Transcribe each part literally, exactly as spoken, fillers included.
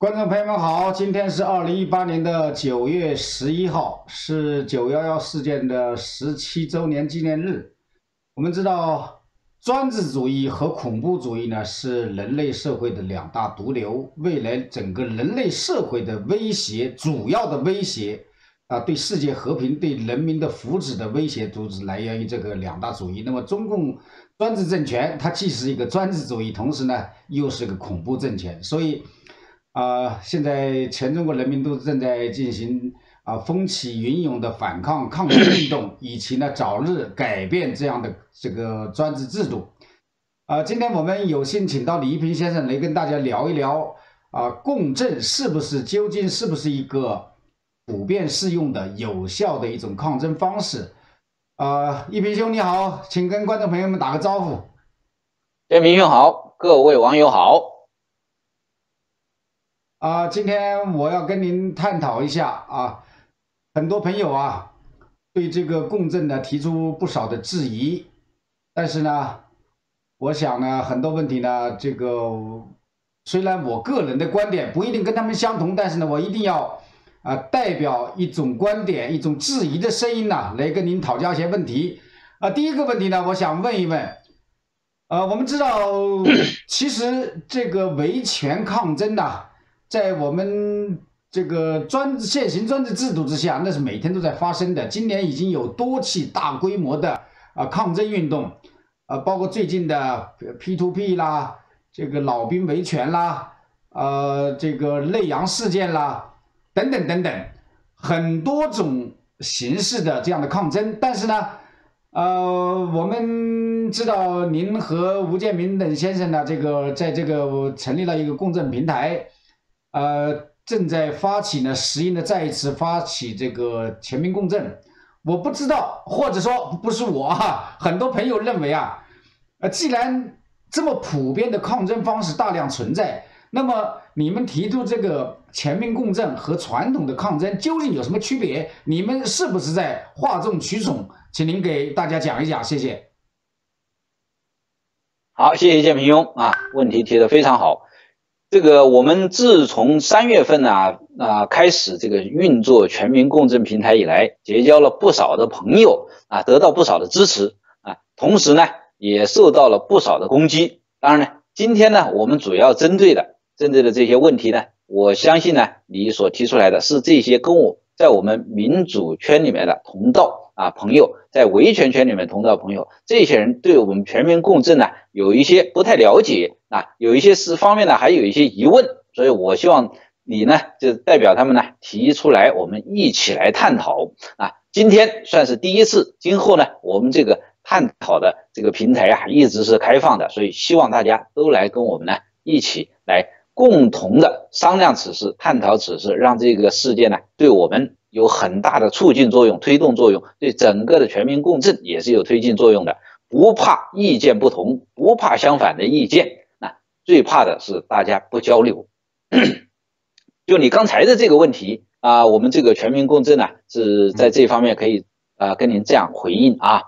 观众朋友们好，今天是二零一八年的九月十一号，是九一一事件的十七周年纪念日。我们知道，专制主义和恐怖主义呢是人类社会的两大毒瘤，未来整个人类社会的威胁，主要的威胁啊，对世界和平、对人民的福祉的威胁，都是来源于这个两大主义。那么，中共专制政权它既是一个专制主义，同时呢又是个恐怖政权，所以。 啊、呃，现在全中国人民都正在进行啊、呃、风起云涌的反抗抗争运动，以期呢早日改变这样的这个专制制度。啊、呃，今天我们有幸请到李一平先生来跟大家聊一聊啊、呃，共振是不是究竟是不是一个普遍适用的有效的一种抗争方式？啊、呃，一平兄你好，请跟观众朋友们打个招呼。建平兄好，各位网友好。 啊、呃，今天我要跟您探讨一下啊，很多朋友啊对这个共振呢提出不少的质疑，但是呢，我想呢很多问题呢，这个虽然我个人的观点不一定跟他们相同，但是呢，我一定要啊、呃、代表一种观点、一种质疑的声音呢来跟您讨教一些问题。啊、呃，第一个问题呢，我想问一问。 呃，我们知道，其实这个维权抗争呐、啊，在我们这个专现行专制制度之下，那是每天都在发生的。今年已经有多起大规模的啊、呃、抗争运动，呃，包括最近的 P two P 啦，这个老兵维权啦，呃，这个内阳事件啦，等等等等，很多种形式的这样的抗争。但是呢，呃，我们。 知道您和吴建民等先生呢，这个在这个成立了一个共振平台，呃，正在发起呢，实行呢再一次发起这个全民共振。我不知道，或者说不是我啊，很多朋友认为啊，呃，既然这么普遍的抗争方式大量存在，那么你们提出这个全民共振和传统的抗争究竟有什么区别？你们是不是在哗众取宠？请您给大家讲一讲，谢谢。 好，谢谢建平兄啊，问题提得非常好。这个我们自从三月份呢啊、呃、开始这个运作全民共振平台以来，结交了不少的朋友啊，得到不少的支持啊，同时呢也受到了不少的攻击。当然呢，今天呢我们主要针对的针对的这些问题呢，我相信呢你所提出来的是这些跟我在我们民主圈里面的同道。 啊，朋友在维权圈里面同道朋友，这些人对我们全民共振呢有一些不太了解啊，有一些是方面呢还有一些疑问，所以我希望你呢就代表他们呢提出来，我们一起来探讨啊。今天算是第一次，今后呢我们这个探讨的这个平台啊一直是开放的，所以希望大家都来跟我们呢一起来共同的商量此事，探讨此事，让这个世界呢对我们。 有很大的促进作用、推动作用，对整个的全民共振也是有推进作用的。不怕意见不同，不怕相反的意见，啊，最怕的是大家不交流。就你刚才的这个问题啊，我们这个全民共振呢、啊，是在这方面可以啊、呃、跟您这样回应啊，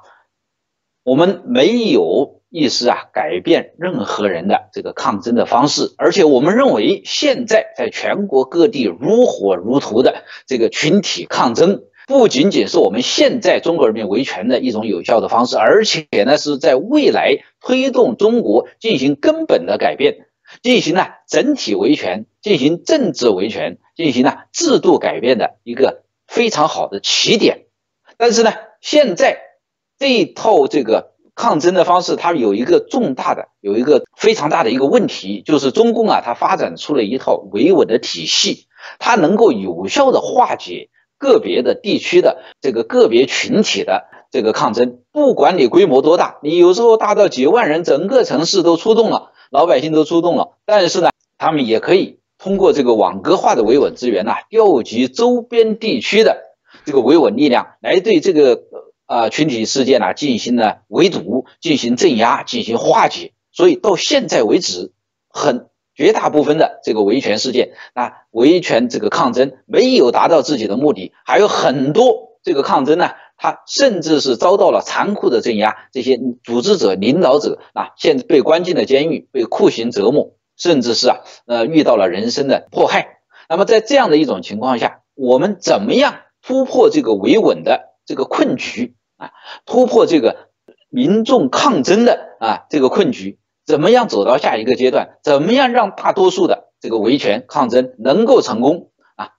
我们没有意思啊改变任何人的这个抗争的方式，而且我们认为现在在全国各地如火如荼的。 这个群体抗争不仅仅是我们现在中国人民维权的一种有效的方式，而且呢是在未来推动中国进行根本的改变，进行呢整体维权、进行政治维权、进行呢制度改变的一个非常好的起点。但是呢，现在这一套这个抗争的方式，它有一个重大的、有一个非常大的一个问题，就是中共啊，它发展出了一套维稳的体系。 它能够有效的化解个别的地区的这个个别群体的这个抗争，不管你规模多大，你有时候大到几万人，整个城市都出动了，老百姓都出动了，但是呢，他们也可以通过这个网格化的维稳资源呐、啊，调集周边地区的这个维稳力量来对这个啊、呃、群体事件呢、啊、进行呢围堵、进行镇压、进行化解。所以到现在为止，很。 绝大部分的这个维权事件啊，维权这个抗争没有达到自己的目的，还有很多这个抗争呢，它甚至是遭到了残酷的镇压，这些组织者、领导者啊，现在被关进了监狱，被酷刑折磨，甚至是啊呃遇到了人身的迫害。那么在这样的一种情况下，我们怎么样突破这个维稳的这个困局啊？突破这个民众抗争的啊这个困局，怎么样走到下一个阶段？怎么样让大多数的这个维权抗争能够成功啊？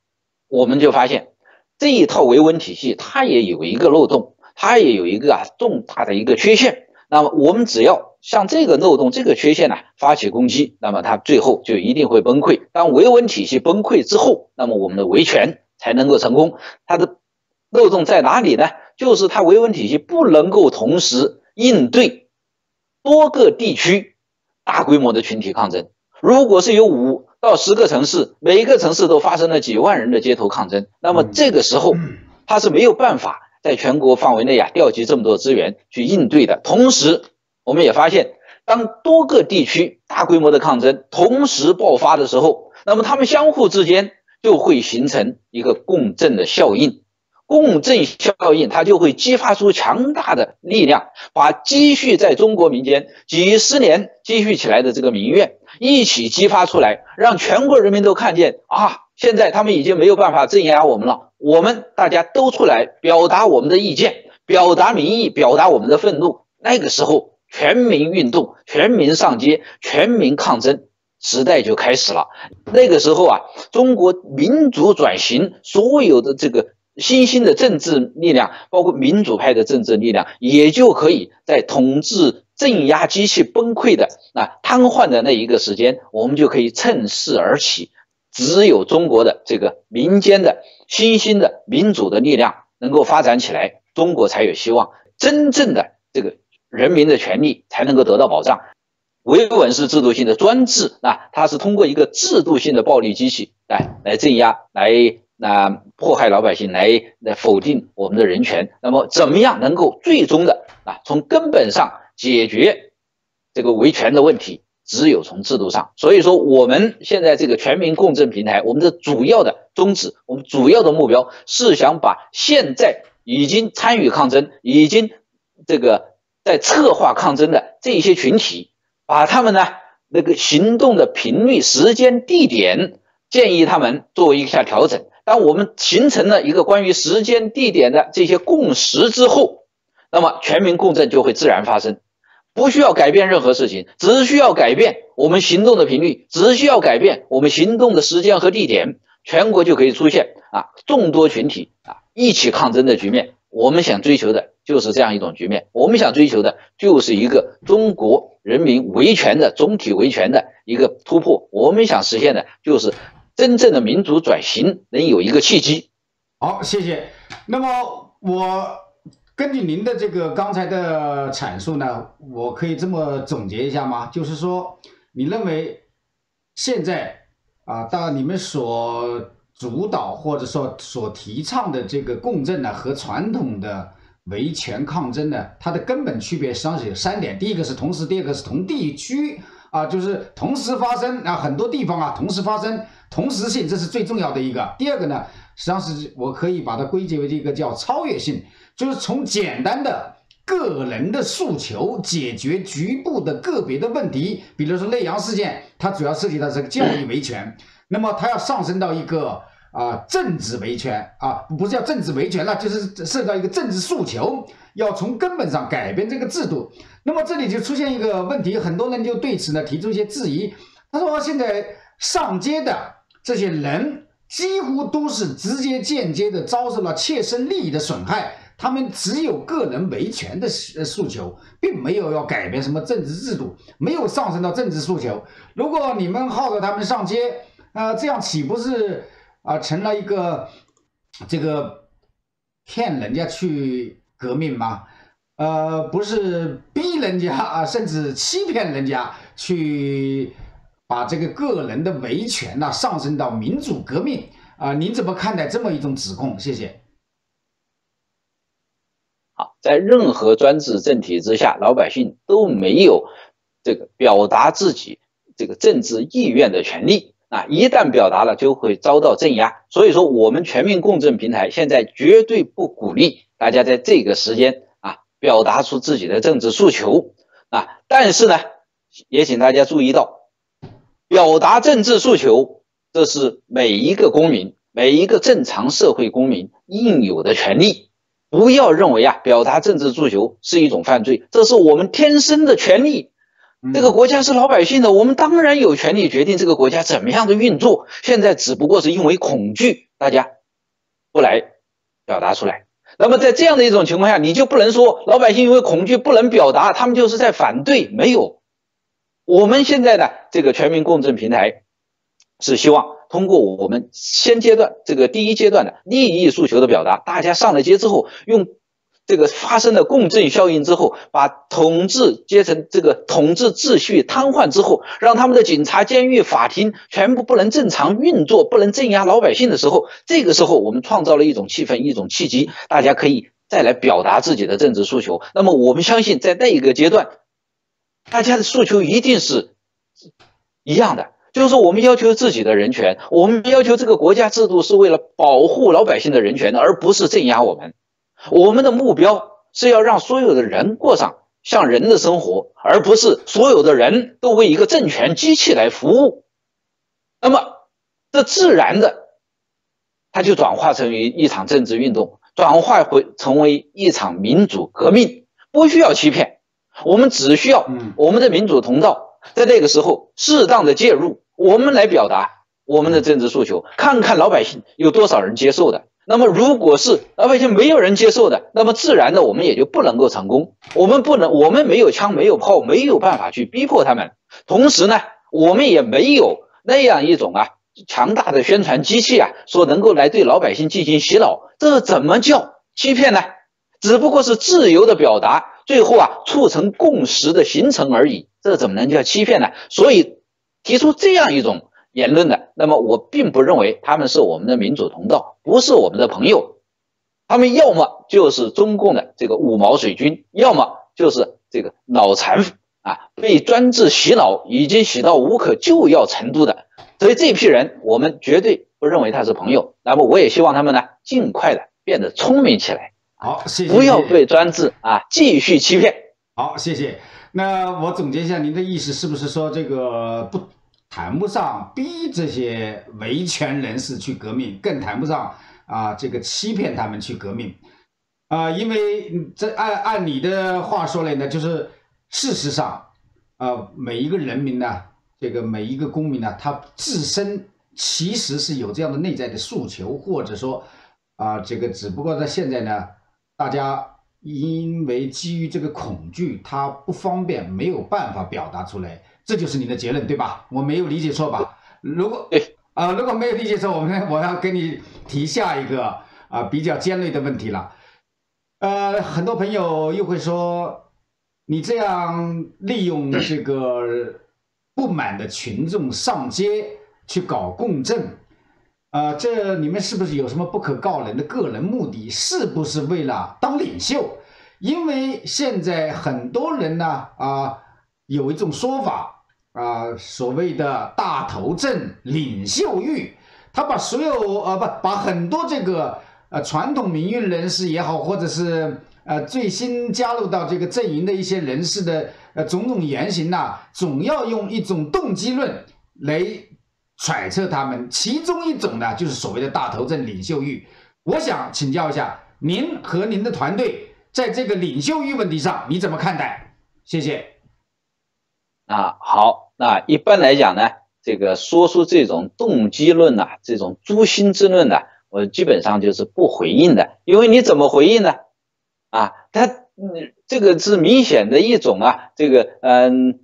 我们就发现这一套维稳体系，它也有一个漏洞，它也有一个啊重大的一个缺陷。那么我们只要向这个漏洞、这个缺陷呢、啊、发起攻击，那么它最后就一定会崩溃。当维稳体系崩溃之后，那么我们的维权才能够成功。它的漏洞在哪里呢？就是它维稳体系不能够同时应对多个地区大规模的群体抗争。如果是有五到十个城市，每一个城市都发生了几万人的街头抗争，那么这个时候它是没有办法在全国范围内啊调集这么多资源去应对的。同时我们也发现，当多个地区大规模的抗争同时爆发的时候，那么他们相互之间就会形成一个共振的效应。共振效应它就会激发出强大的力量，把积蓄在中国民间几十年积蓄起来的这个民怨一起激发出来，让全国人民都看见啊，现在他们已经没有办法镇压我们了，我们大家都出来表达我们的意见，表达民意，表达我们的愤怒。那个时候全民运动，全民上街，全民抗争时代就开始了。那个时候啊，中国民主转型所有的这个新兴的政治力量，包括民主派的政治力量，也就可以在统治镇压机器崩溃的啊瘫痪的那一个时间，我们就可以趁势而起。只有中国的这个民间的新兴的民主的力量能够发展起来，中国才有希望，真正的这个人民的权利才能够得到保障。维稳是制度性的专制啊，它是通过一个制度性的暴力机器来来镇压，来那、呃、迫害老百姓，来来否定我们的人权。那么怎么样能够最终的啊从根本上解决这个维权的问题？只有从制度上。所以说我们现在这个全民共振平台，我们的主要的宗旨，我们主要的目标是想把现在已经参与抗争，已经这个在策划抗争的这些群体，把他们呢那个行动的频率、时间、地点建议他们做一下调整。当我们形成了一个关于时间、地点的这些共识之后，那么全民共振就会自然发生。不需要改变任何事情，只需要改变我们行动的频率，只需要改变我们行动的时间和地点，全国就可以出现啊众多群体啊一起抗争的局面。我们想追求的就是这样一种局面，我们想追求的就是一个中国人民维权的总体维权的一个突破，我们想实现的就是真正的民主转型能有一个契机。好，谢谢。那么我根据您的这个刚才的阐述呢，我可以这么总结一下吗？就是说，你认为现在啊，到你们所主导或者说所提倡的这个共振呢，和传统的维权抗争呢，它的根本区别实际上是有三点：第一个是同时，第二个是同地区啊，就是同时发生啊，很多地方啊同时发生，同时性，这是最重要的一个。第二个呢，实际上是我可以把它归结为这个叫超越性。就是从简单的个人的诉求解决局部的个别的问题，比如说内阳事件，它主要涉及到这个教育维权，那么它要上升到一个啊、呃、政治维权啊，不是叫政治维权了，就是涉及到一个政治诉求，要从根本上改变这个制度。那么这里就出现一个问题，很多人就对此呢提出一些质疑，他说现在上街的这些人几乎都是直接间接的遭受了切身利益的损害。他们只有个人维权的诉求，并没有要改变什么政治制度，没有上升到政治诉求。如果你们号召他们上街，呃，这样岂不是啊、呃、成了一个这个骗人家去革命吗？呃，不是逼人家啊，甚至欺骗人家去把这个个人的维权呐、啊、上升到民主革命啊、呃？您怎么看待这么一种指控？谢谢。在任何专制政体之下，老百姓都没有这个表达自己这个政治意愿的权利啊！一旦表达了，就会遭到镇压。所以说，我们全民共振平台现在绝对不鼓励大家在这个时间啊表达出自己的政治诉求啊！但是呢，也请大家注意到，表达政治诉求，这是每一个公民、每一个正常社会公民应有的权利。不要认为啊，表达政治诉求是一种犯罪，这是我们天生的权利。这个国家是老百姓的，我们当然有权利决定这个国家怎么样的运作。现在只不过是因为恐惧，大家不来表达出来。那么在这样的一种情况下，你就不能说老百姓因为恐惧不能表达，他们就是在反对，没有。我们现在的这个全民共振平台是希望通过我们先阶段这个第一阶段的利益诉求的表达，大家上了街之后，用这个发生的共振效应之后，把统治阶层这个统治秩序瘫痪之后，让他们的警察、监狱、法庭全部不能正常运作，不能镇压老百姓的时候，这个时候我们创造了一种气氛、一种契机，大家可以再来表达自己的政治诉求。那么我们相信，在那一个阶段，大家的诉求一定是一样的，就是我们要求自己的人权，我们要求这个国家制度是为了保护老百姓的人权，而不是镇压我们。我们的目标是要让所有的人过上像人的生活，而不是所有的人都为一个政权机器来服务。那么这自然的它就转化成为一场政治运动，转化回成为一场民主革命，不需要欺骗。我们只需要我们的民主同道在那个时候适当的介入，我们来表达我们的政治诉求，看看老百姓有多少人接受的。那么如果是老百姓没有人接受的，那么自然的我们也就不能够成功。我们不能，我们没有枪没有炮，没有办法去逼迫他们。同时呢，我们也没有那样一种啊强大的宣传机器啊，说能够来对老百姓进行洗脑，这怎么叫欺骗呢？只不过是自由的表达，最后啊促成共识的形成而已，这怎么能叫欺骗呢？所以提出这样一种言论的，那么我并不认为他们是我们的民主同道，不是我们的朋友。他们要么就是中共的这个五毛水军，要么就是这个脑残啊，被专制洗脑已经洗到无可救药程度的。所以这批人我们绝对不认为他是朋友。那么我也希望他们呢尽快的变得聪明起来。好，谢谢。不要被专制啊继续欺骗。好，谢谢。那我总结一下，您的意思是不是说这个不谈不上逼这些维权人士去革命，更谈不上啊这个欺骗他们去革命啊、呃？因为这按按你的话说来呢，就是事实上，呃，每一个人民呢，这个每一个公民呢，他自身其实是有这样的内在的诉求，或者说啊、呃，这个只不过在现在呢，大家因为基于这个恐惧，他不方便，没有办法表达出来。这就是你的结论，对吧？我没有理解错吧？如果啊、呃，如果没有理解错，我们我要跟你提下一个啊、呃、比较尖锐的问题了。呃，很多朋友又会说，你这样利用这个不满的群众上街去搞共振，啊、呃，这你们是不是有什么不可告人的个人目的？是不是为了当领袖？因为现在很多人呢，啊、呃。有一种说法啊、呃，所谓的大头阵、领袖欲，他把所有呃不把很多这个呃传统民运人士也好，或者是呃最新加入到这个阵营的一些人士的呃种种言行呐、啊，总要用一种动机论来揣测他们。其中一种呢，就是所谓的大头阵、领袖欲。我想请教一下您和您的团队在这个领袖欲问题上你怎么看待？谢谢。啊，好，那一般来讲呢，这个说出这种动机论呐、啊，这种诛心之论呢、啊，我基本上就是不回应的，因为你怎么回应呢？啊，他、嗯、这个是明显的一种啊，这个嗯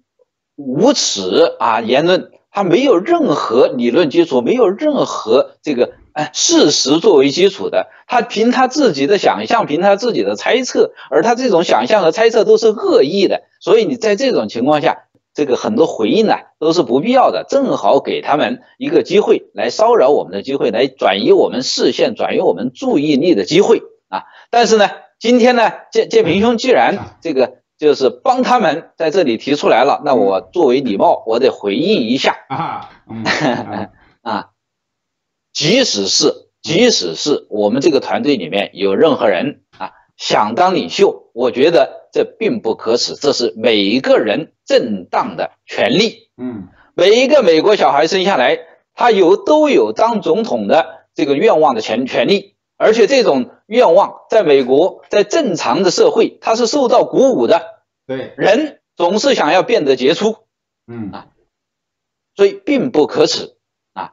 无耻啊言论，它没有任何理论基础，没有任何这个哎事实作为基础的，他凭他自己的想象，凭他自己的猜测，而他这种想象和猜测都是恶意的，所以你在这种情况下。这个很多回应呢、啊、都是不必要的，正好给他们一个机会来骚扰我们的机会，来转移我们视线、转移我们注意力的机会啊！但是呢，今天呢，建建平兄既然这个就是帮他们在这里提出来了，那我作为礼貌，我得回应一下啊啊！即使是即使是我们这个团队里面有任何人啊想当领袖，我觉得。这并不可耻，这是每一个人正当的权利。嗯，每一个美国小孩生下来，他有都有当总统的这个愿望的权权利，而且这种愿望在美国，在正常的社会，他是受到鼓舞的。对，人总是想要变得杰出，嗯啊，所以并不可耻啊。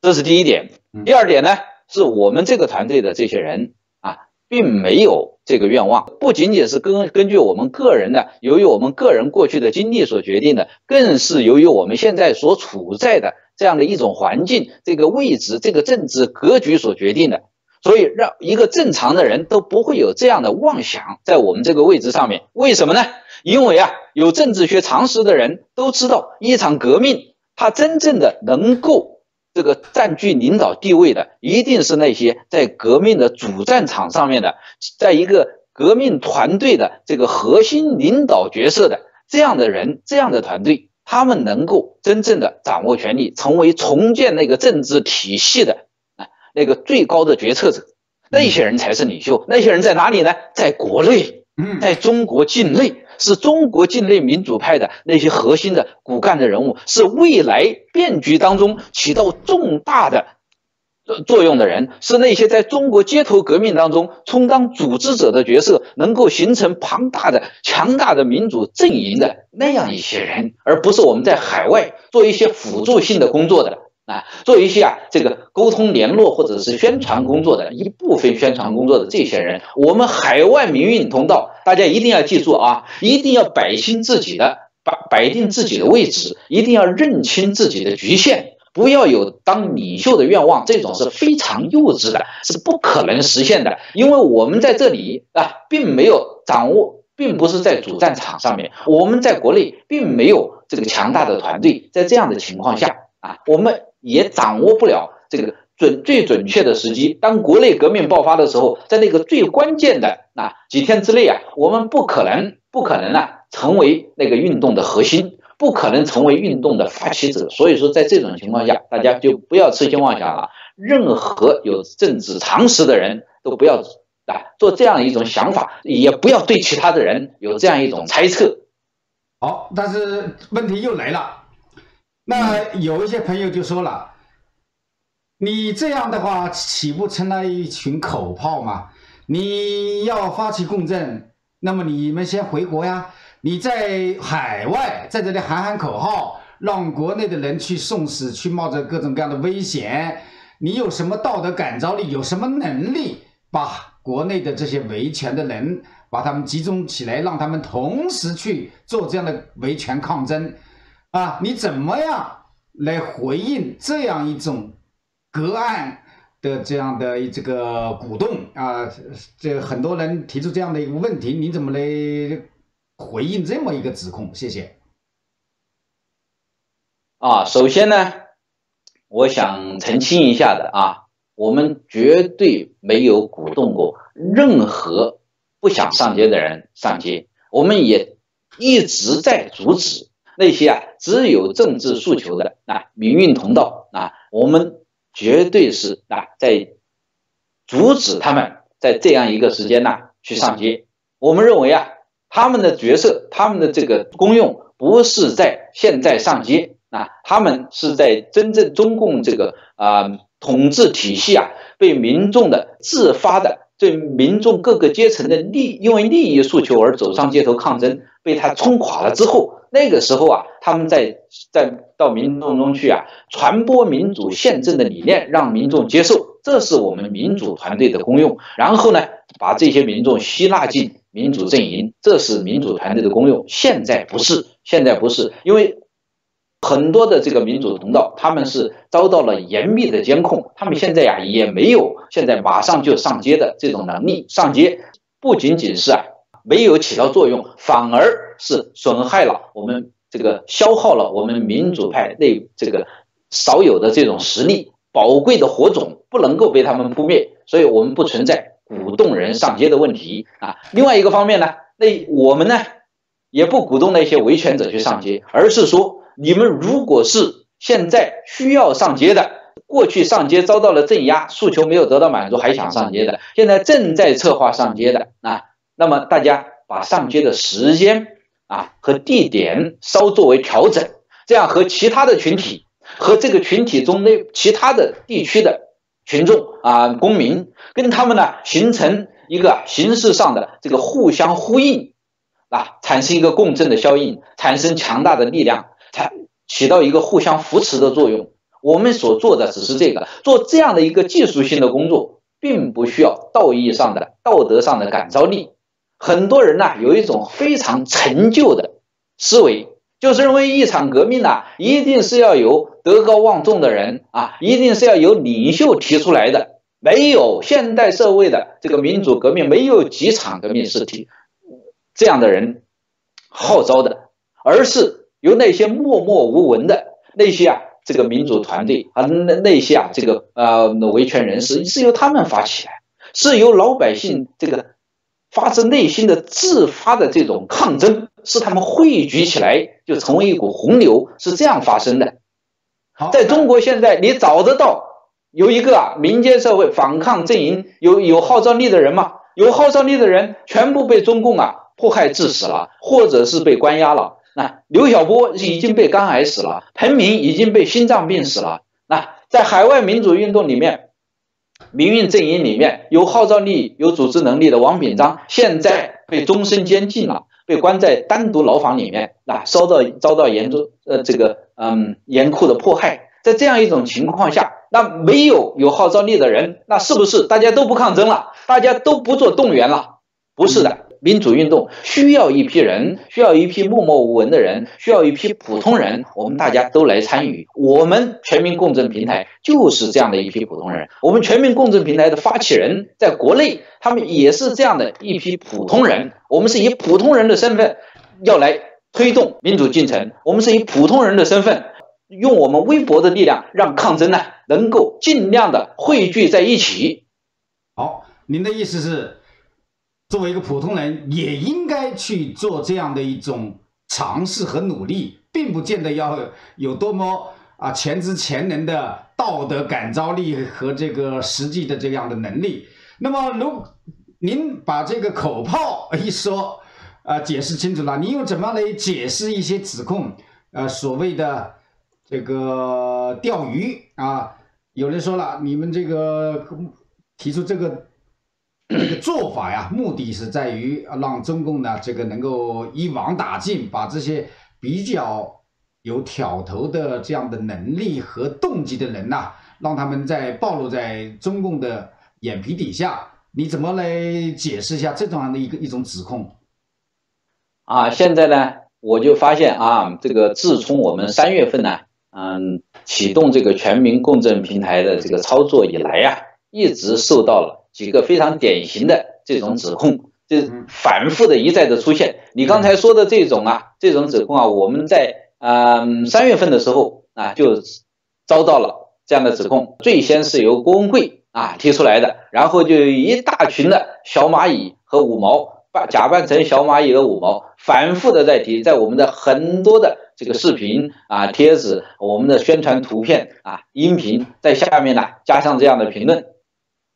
这是第一点。第二点呢，是我们这个团队的这些人啊，并没有这个愿望，不仅仅是根根据我们个人的，由于我们个人过去的经历所决定的，更是由于我们现在所处在的这样的一种环境、这个位置、这个政治格局所决定的。所以让一个正常的人都不会有这样的妄想在我们这个位置上面。为什么呢？因为啊，有政治学常识的人都知道，一场革命它真正的能够这个占据领导地位的，一定是那些在革命的主战场上面的，在一个革命团队的这个核心领导角色的这样的人，这样的团队，他们能够真正的掌握权力，成为重建那个政治体系的那个最高的决策者，那些人才是领袖。那些人在哪里呢？在国内，在中国境内，是中国境内民主派的那些核心的骨干的人物，是未来变局当中起到重大的作用的人，是那些在中国街头革命当中充当组织者的角色，能够形成庞大的强大的民主阵营的那样一些人，而不是我们在海外做一些辅助性的工作的。啊，做一些啊这个沟通联络或者是宣传工作的一部分宣传工作的这些人，我们海外民运通道，大家一定要记住啊，一定要摆清自己的摆摆定自己的位置，一定要认清自己的局限，不要有当领袖的愿望，这种是非常幼稚的，是不可能实现的，因为我们在这里啊，并没有掌握。并不是在主战场上面，我们在国内并没有这个强大的团队，在这样的情况下啊，我们也掌握不了这个准最准确的时机。当国内革命爆发的时候，在那个最关键的啊几天之内啊，我们不可能不可能啊成为那个运动的核心，不可能成为运动的发起者。所以说，在这种情况下，大家就不要痴心妄想了。任何有政治常识的人都不要啊做这样一种想法，也不要对其他的人有这样一种猜测。好，但是问题又来了。那有一些朋友就说了，你这样的话岂不成了一群口炮吗？你要发起共振，那么你们先回国呀，你在海外在这里喊喊口号，让国内的人去送死，去冒着各种各样的危险，你有什么道德感召力，有什么能力把国内的这些维权的人把他们集中起来，让他们同时去做这样的维权抗争啊，你怎么样来回应这样一种隔岸的这样的这个鼓动啊？这很多人提出这样的一个问题，你怎么来回应这么一个指控？谢谢。啊，首先呢，我想澄清一下的啊，我们绝对没有鼓动过任何不想上街的人上街，我们也一直在阻止。那些啊只有政治诉求的啊民运同道啊，我们绝对是啊在阻止他们在这样一个时间呢、啊、去上街。我们认为啊，他们的角色，他们的这个功用不是在现在上街啊，他们是在真正中共这个啊、呃、统治体系啊被民众的自发的对民众各个阶层的利因为利益诉求而走上街头抗争，被他冲垮了之后。那个时候啊，他们在在到民众中去啊，传播民主宪政的理念，让民众接受，这是我们民主团队的功用。然后呢，把这些民众吸纳进民主阵营，这是民主团队的功用。现在不是，现在不是，因为很多的这个民主同道，他们是遭到了严密的监控，他们现在呀、啊、也没有现在马上就上街的这种能力。上街不仅仅是啊没有起到作用，反而。是损害了我们这个消耗了我们民主派内这个少有的这种实力，宝贵的火种不能够被他们扑灭，所以我们不存在鼓动人上街的问题啊。另外一个方面呢，那我们呢也不鼓动那些维权者去上街，而是说你们如果是现在需要上街的，过去上街遭到了镇压，诉求没有得到满足还想上街的，现在正在策划上街的啊，那么大家把上街的时间啊和地点稍作为调整，这样和其他的群体和这个群体中的其他的地区的群众啊，公民跟他们呢形成一个形式上的这个互相呼应啊，产生一个共振的效应，产生强大的力量，才起到一个互相扶持的作用。我们所做的只是这个，做这样的一个技术性的工作，并不需要道义上的、道德上的感召力。很多人呢有一种非常陈旧的思维，就是认为一场革命呢一定是要由德高望重的人啊，一定是要由领袖提出来的。没有现代社会的这个民主革命，没有几场革命是提这样的人号召的，而是由那些默默无闻的那些啊这个民主团队啊，那那些啊这个呃维权人士，是由他们发起来，是由老百姓这个发自内心的自发的这种抗争，是他们汇聚起来就成为一股洪流，是这样发生的。在中国现在你找得到有一个啊民间社会反抗阵营有有号召力的人吗？有号召力的人全部被中共啊迫害致死了，或者是被关押了。那刘晓波已经被肝癌死了，彭明已经被心脏病死了。那在海外民主运动里面，民运阵营里面有号召力有组织能力的王炳章现在被终身监禁了，被关在单独牢房里面，那遭到遭到严重呃这个嗯严酷的迫害。在这样一种情况下，那没有有号召力的人，那是不是大家都不抗争了，大家都不做动员了？不是的，民主运动需要一批人，需要一批默默无闻的人，需要一批普通人，我们大家都来参与。我们全民共振平台就是这样的一批普通人，我们全民共振平台的发起人在国内他们也是这样的一批普通人，我们是以普通人的身份要来推动民主进程，我们是以普通人的身份用我们微薄的力量，让抗争呢能够尽量的汇聚在一起。好，您的意思是，作为一个普通人，也应该去做这样的一种尝试和努力，并不见得要有多么啊全知全能的道德感召力和这个实际的这样的能力。那么，如您把这个口炮一说，啊、呃，解释清楚了，您又怎么来解释一些指控？呃，所谓的。这个钓鱼啊，有人说了，你们这个提出这个这个做法呀，目的是在于让中共呢这个能够一网打尽，把这些比较有挑头的这样的能力和动机的人呐、啊，让他们在暴露在中共的眼皮底下。你怎么来解释一下这种的一个一种指控？啊，现在呢，我就发现啊，这个自从我们三月份呢。嗯，启动这个全民共振平台的这个操作以来啊，一直受到了几个非常典型的这种指控，这反复的一再的出现。你刚才说的这种啊，这种指控啊，我们在嗯三月份的时候啊就遭到了这样的指控。最先是由郭文贵啊提出来的，然后就一大群的小蚂蚁和五毛。假扮成小蚂蚁的五毛反复的在提，在我们的很多的这个视频啊、帖子、我们的宣传图片啊、音频，在下面呢加上这样的评论，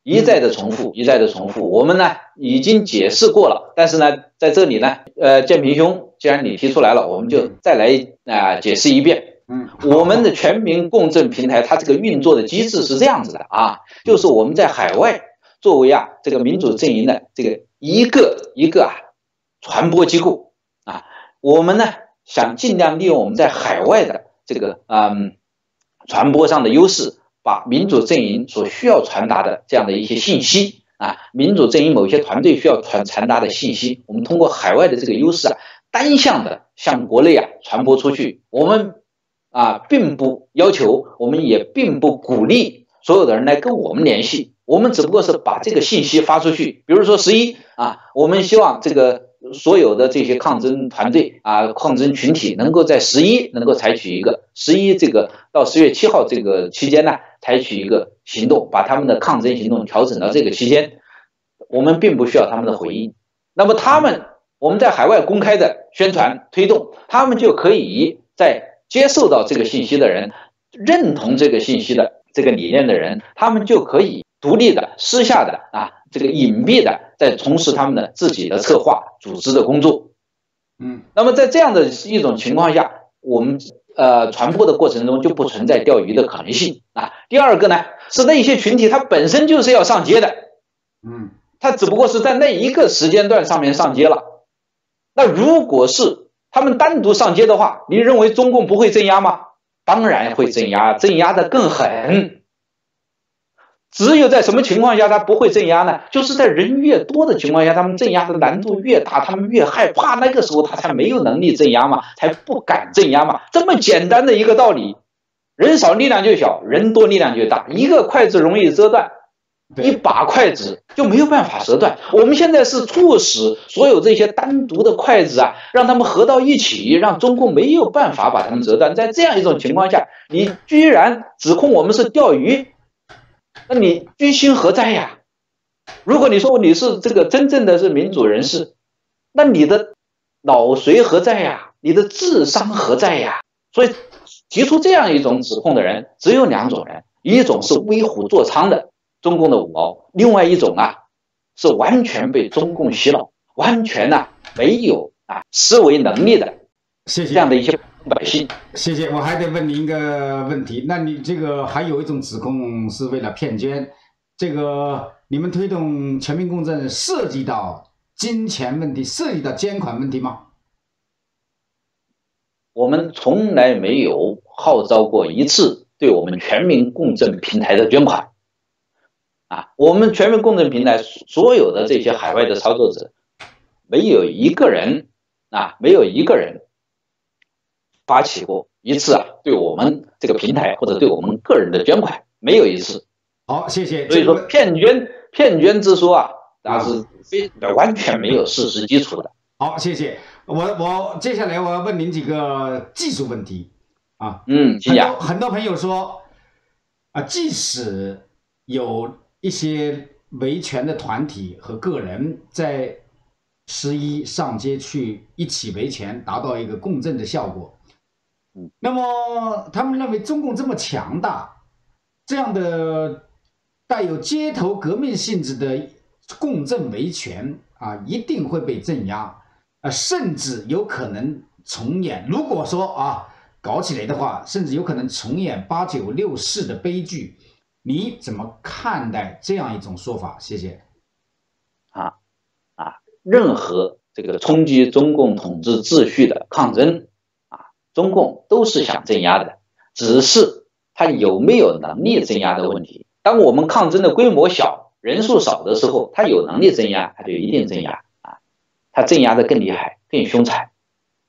一再的重复，一再的重复。我们呢已经解释过了，但是呢在这里呢，呃，建平兄，既然你提出来了，我们就再来啊、呃、解释一遍。嗯，我们的全民共振平台，它这个运作的机制是这样子的啊，就是我们在海外作为啊这个民主阵营的这个。一个一个啊，传播机构啊，我们呢想尽量利用我们在海外的这个嗯传播上的优势，把民主阵营所需要传达的这样的一些信息啊，民主阵营某些团队需要传传达的信息，我们通过海外的这个优势啊，单向的向国内啊传播出去。我们啊并不要求，我们也并不鼓励所有的人来跟我们联系。我们只不过是把这个信息发出去，比如说十一啊，我们希望这个所有的这些抗争团队啊、抗争群体能够在十一能够采取一个十一这个到十月七号这个期间呢，采取一个行动，把他们的抗争行动调整到这个期间。我们并不需要他们的回应，那么他们我们在海外公开的宣传推动，他们就可以在接受到这个信息的人、认同这个信息的这个理念的人，他们就可以。独立的、私下的啊，这个隐蔽的，在从事他们的自己的策划、组织的工作。嗯，那么在这样的一种情况下，我们呃传播的过程中就不存在钓鱼的可能性啊。第二个呢是那些群体它本身就是要上街的，嗯，它只不过是在那一个时间段上面上街了。那如果是他们单独上街的话，你认为中共不会镇压吗？当然会镇压，镇压的更狠。只有在什么情况下他不会镇压呢？就是在人越多的情况下，他们镇压的难度越大，他们越害怕，那个时候他才没有能力镇压嘛，才不敢镇压嘛，这么简单的一个道理。人少力量就小，人多力量就大，一个筷子容易折断，一把筷子就没有办法折断。我们现在是促使所有这些单独的筷子啊，让他们合到一起，让中共没有办法把他们折断。在这样一种情况下，你居然指控我们是钓鱼，那你居心何在呀？如果你说你是这个真正的是民主人士，那你的脑髓何在呀？你的智商何在呀？所以提出这样一种指控的人只有两种人，一种是为虎作伥的中共的五毛，另外一种啊是完全被中共洗脑，完全啊没有啊思维能力的，谢谢这样的一些百姓。谢谢，我还得问您一个问题，那你这个还有一种指控是为了骗捐，这个你们推动全民公证涉及到金钱问题，涉及到捐款问题吗？我们从来没有号召过一次对我们全民公证平台的捐款。啊，我们全民公证平台所有的这些海外的操作者，没有一个人啊，没有一个人发起过一次啊，对我们这个平台或者对我们个人的捐款，没有一次。好，谢谢。所以说骗捐骗捐之说啊，那是非完全没有事实基础的。好，谢谢。我我接下来我要问您几个技术问题啊。嗯，很多很多朋友说啊，即使有一些维权的团体和个人在十一上街去一起维权，达到一个共振的效果。那么他们认为中共这么强大，这样的带有街头革命性质的共振维权啊，一定会被镇压啊，甚至有可能重演。如果说啊搞起来的话，甚至有可能重演八九六四的悲剧。你怎么看待这样一种说法？谢谢。啊啊，任何这个冲击中共统治秩序的抗争啊，中共都是想镇压的，只是他有没有能力镇压的问题。当我们抗争的规模小、人数少的时候，他有能力镇压，他就一定镇压啊，他镇压的更厉害、更凶残。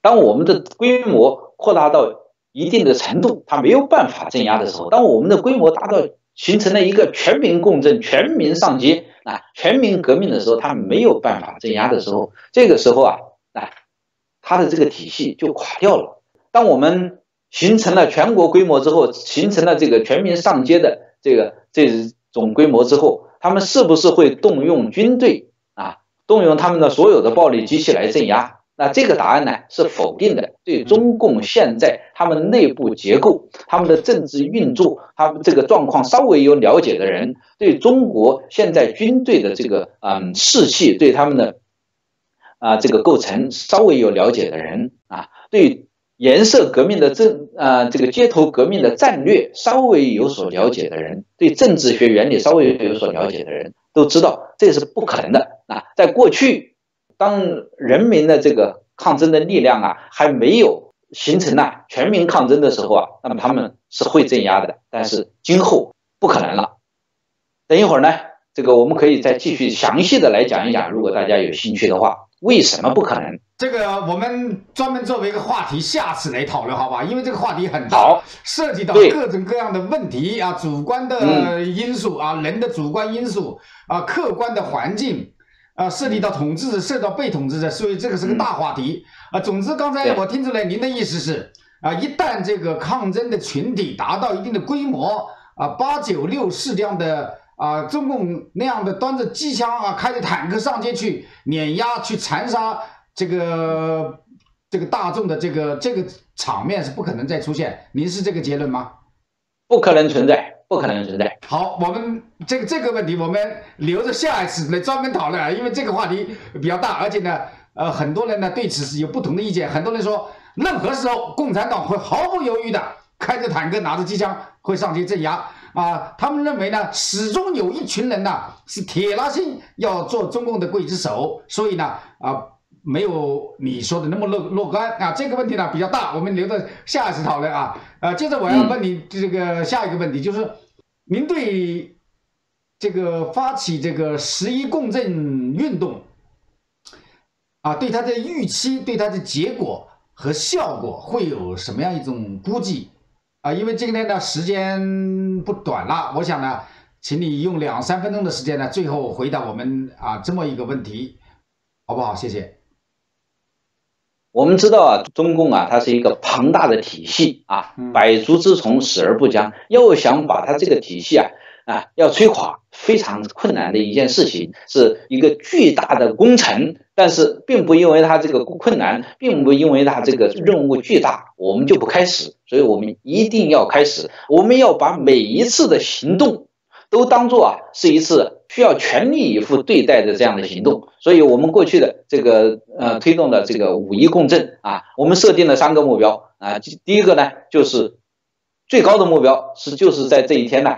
当我们的规模扩大到一定的程度，他没有办法镇压的时候，当我们的规模达到形成了一个全民共振、全民上街啊、全民革命的时候，他没有办法镇压的时候，这个时候啊，啊，他的这个体系就垮掉了。当我们形成了全国规模之后，形成了这个全民上街的这个这种规模之后，他们是不是会动用军队啊，动用他们的所有的暴力机器来镇压？那这个答案呢是否定的。对中共现在他们内部结构、他们的政治运作、他们这个状况稍微有了解的人，对中国现在军队的这个嗯士气，对他们的啊、呃、这个构成稍微有了解的人啊，对颜色革命的政啊、呃、这个街头革命的战略稍微有所了解的人，对政治学原理稍微有所了解的人，都知道这是不可能的啊。在过去，当人民的这个抗争的力量啊还没有形成啊全民抗争的时候啊，那么他们是会镇压的，但是今后不可能了。等一会儿呢，这个我们可以再继续详细的来讲一讲，如果大家有兴趣的话，为什么不可能？这个我们专门作为一个话题，下次来讨论，好吧？因为这个话题很大，涉及到各种各样的问题啊，主观的因素啊，嗯、人的主观因素啊，客观的环境。啊，涉及到统治者，涉及到被统治者，所以这个是个大话题啊。总之，刚才我听出来您的意思是啊，一旦这个抗争的群体达到一定的规模啊，八九六四这样的啊，中共那样的端着机枪啊，开着坦克上街去碾压、去残杀这个这个大众的这个这个场面是不可能再出现。您是这个结论吗？不可能存在。不可能存在。好，我们这个这个问题，我们留着下一次来专门讨论啊，因为这个话题比较大，而且呢，呃，很多人呢对此是有不同的意见。很多人说任何时候共产党会毫不犹豫的开着坦克拿着机枪会上去镇压啊！他们认为呢，始终有一群人呢是铁了心要做中共的刽子手，所以呢啊。 没有你说的那么乐乐观啊，这个问题呢比较大，我们留着下一次讨论啊。呃，接着我要问你这个下一个问题，就是您对这个发起这个十一共振运动啊，对它的预期、对它的结果和效果会有什么样一种估计啊？因为今天呢时间不短了，我想呢，请你用两三分钟的时间呢，最后回答我们啊这么一个问题，好不好？谢谢。 我们知道啊，中共啊，它是一个庞大的体系啊，百足之虫，死而不僵。要想把它这个体系啊啊要摧垮，非常困难的一件事情，是一个巨大的工程。但是，并不因为它这个困难，并不因为它这个任务巨大，我们就不开始。所以我们一定要开始，我们要把每一次的行动都当做啊是一次。 需要全力以赴对待的这样的行动，所以我们过去的这个呃推动的这个五一共振啊，我们设定了三个目标啊，第一个呢就是最高的目标是就是在这一天呢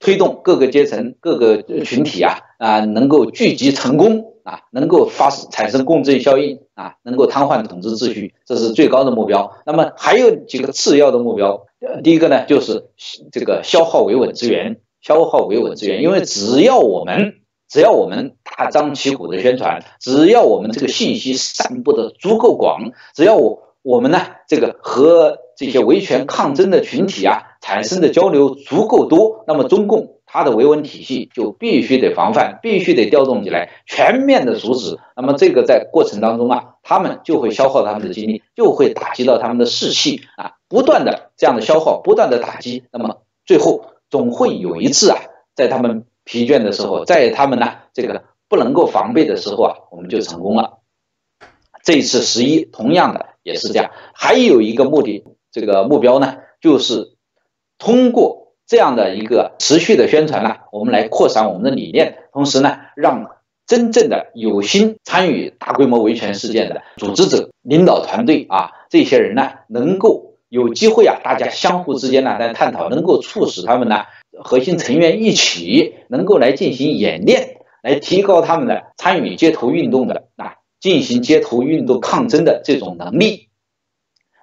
推动各个阶层各个群体啊啊能够聚集成功啊，能够发产生共振效应啊，能够瘫痪统治秩序，这是最高的目标。那么还有几个次要的目标，第一个呢就是这个消耗维稳资源。 消耗维稳资源，因为只要我们只要我们大张旗鼓的宣传，只要我们这个信息散布的足够广，只要我我们呢这个和这些维权抗争的群体啊产生的交流足够多，那么中共它的维稳体系就必须得防范，必须得调动起来，全面的阻止。那么这个在过程当中啊，他们就会消耗他们的精力，就会打击到他们的士气啊，不断的这样的消耗，不断的打击，那么最后。 总会有一次啊，在他们疲倦的时候，在他们呢这个不能够防备的时候啊，我们就成功了。这一次十一同样的也是这样，还有一个目的，这个目标呢，就是通过这样的一个持续的宣传呢、啊，我们来扩散我们的理念，同时呢，让真正的有心参与大规模维权事件的组织者、领导团队啊，这些人呢，能够。 有机会啊，大家相互之间呢来探讨，能够促使他们呢核心成员一起能够来进行演练，来提高他们的参与街头运动的啊，进行街头运动抗争的这种能力。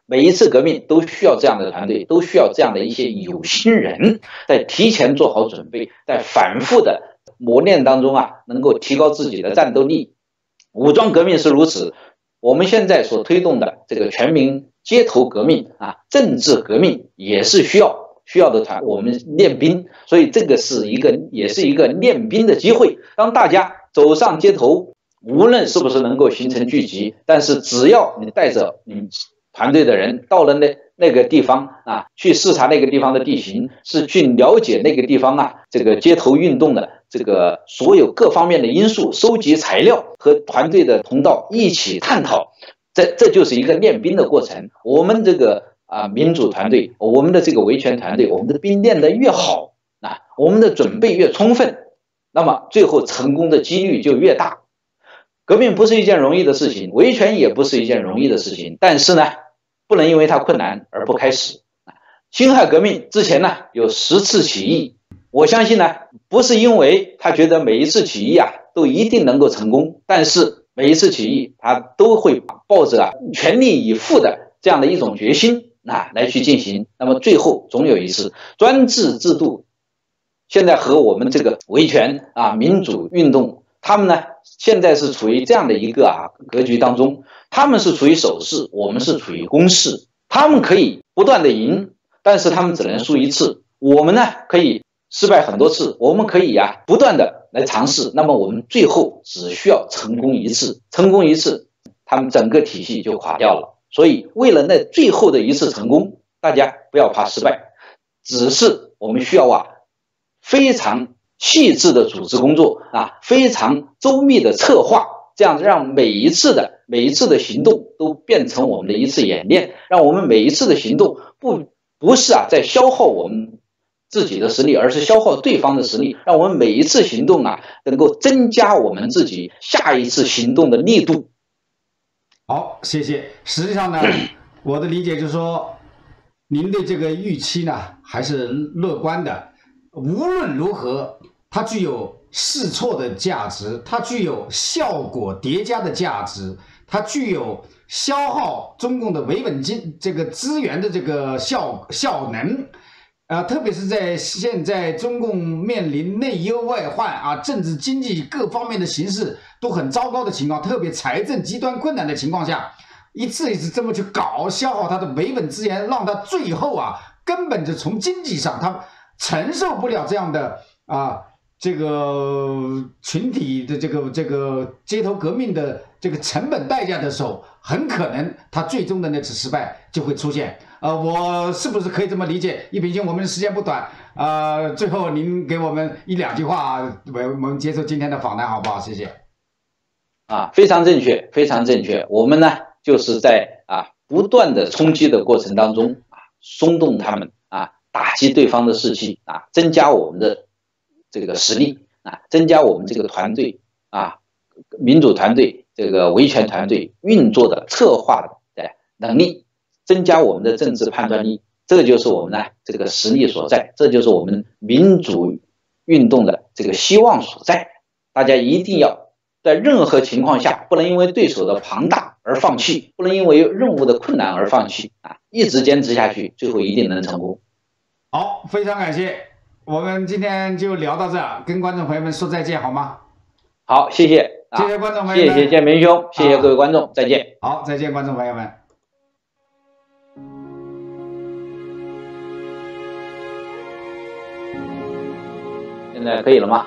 每一次革命都需要这样的团队，都需要这样的一些有心人，在提前做好准备，在反复的磨练当中啊，能够提高自己的战斗力。武装革命是如此，我们现在所推动的这个全民。 街头革命啊，政治革命也是需要需要的团，我们练兵，所以这个是一个也是一个练兵的机会。当大家走上街头，无论是不是能够形成聚集，但是只要你带着你团队的人到了那那个地方啊，去视察那个地方的地形，是去了解那个地方啊，这个街头运动的这个所有各方面的因素，收集材料和团队的同道一起探讨。 这这就是一个练兵的过程。我们这个啊、呃、民主团队，我们的这个维权团队，我们的兵练得越好啊，我们的准备越充分，那么最后成功的几率就越大。革命不是一件容易的事情，维权也不是一件容易的事情，但是呢，不能因为它困难而不开始。辛亥革命之前呢，有十次起义，我相信呢，不是因为他觉得每一次起义啊都一定能够成功，但是。 每一次起义，他都会抱着啊全力以赴的这样的一种决心啊来去进行。那么最后总有一次，专制制度现在和我们这个维权啊民主运动，他们呢现在是处于这样的一个啊格局当中，他们是处于守势，我们是处于攻势。他们可以不断的赢，但是他们只能输一次。我们呢可以失败很多次，我们可以啊不断的。 来尝试，那么我们最后只需要成功一次，成功一次，他们整个体系就垮掉了。所以，为了那最后的一次成功，大家不要怕失败，只是我们需要啊非常细致的组织工作啊，非常周密的策划，这样让每一次的每一次的行动都变成我们的一次演练，让我们每一次的行动不不是啊在消耗我们。 自己的实力，而是消耗对方的实力，让我们每一次行动啊，能够增加我们自己下一次行动的力度。好，谢谢。实际上呢，我的理解就是说，您对这个预期呢还是乐观的。无论如何，它具有试错的价值，它具有效果叠加的价值，它具有消耗中共的维稳金这个资源的这个效效能。 啊，特别是在现在中共面临内忧外患啊，政治经济各方面的形势都很糟糕的情况，特别财政极端困难的情况下，一次一次这么去搞，消耗它的维稳资源，让它最后啊，根本就从经济上它承受不了这样的啊这个群体的这个这个街头革命的这个成本代价的时候，很可能它最终的那次失败就会出现。 呃，我是不是可以这么理解？一平兄，我们的时间不短，呃，最后您给我们一两句话，我我们接受今天的访谈，好不好？谢谢。啊，非常正确，非常正确。我们呢，就是在啊不断的冲击的过程当中啊，松动他们啊，打击对方的士气啊，增加我们的这个实力啊，增加我们这个团队啊，民主团队这个维权团队运作的策划的能力。 增加我们的政治判断力，这就是我们呢这个实力所在，这就是我们民主运动的这个希望所在。大家一定要在任何情况下，不能因为对手的庞大而放弃，不能因为任务的困难而放弃啊！一直坚持下去，最后一定能成功。好，非常感谢，我们今天就聊到这儿，跟观众朋友们说再见，好吗？好，谢谢，啊、谢谢观众朋友们，谢谢建明兄，谢谢各位观众，啊、再见。好，再见，观众朋友们。现在可以了吗？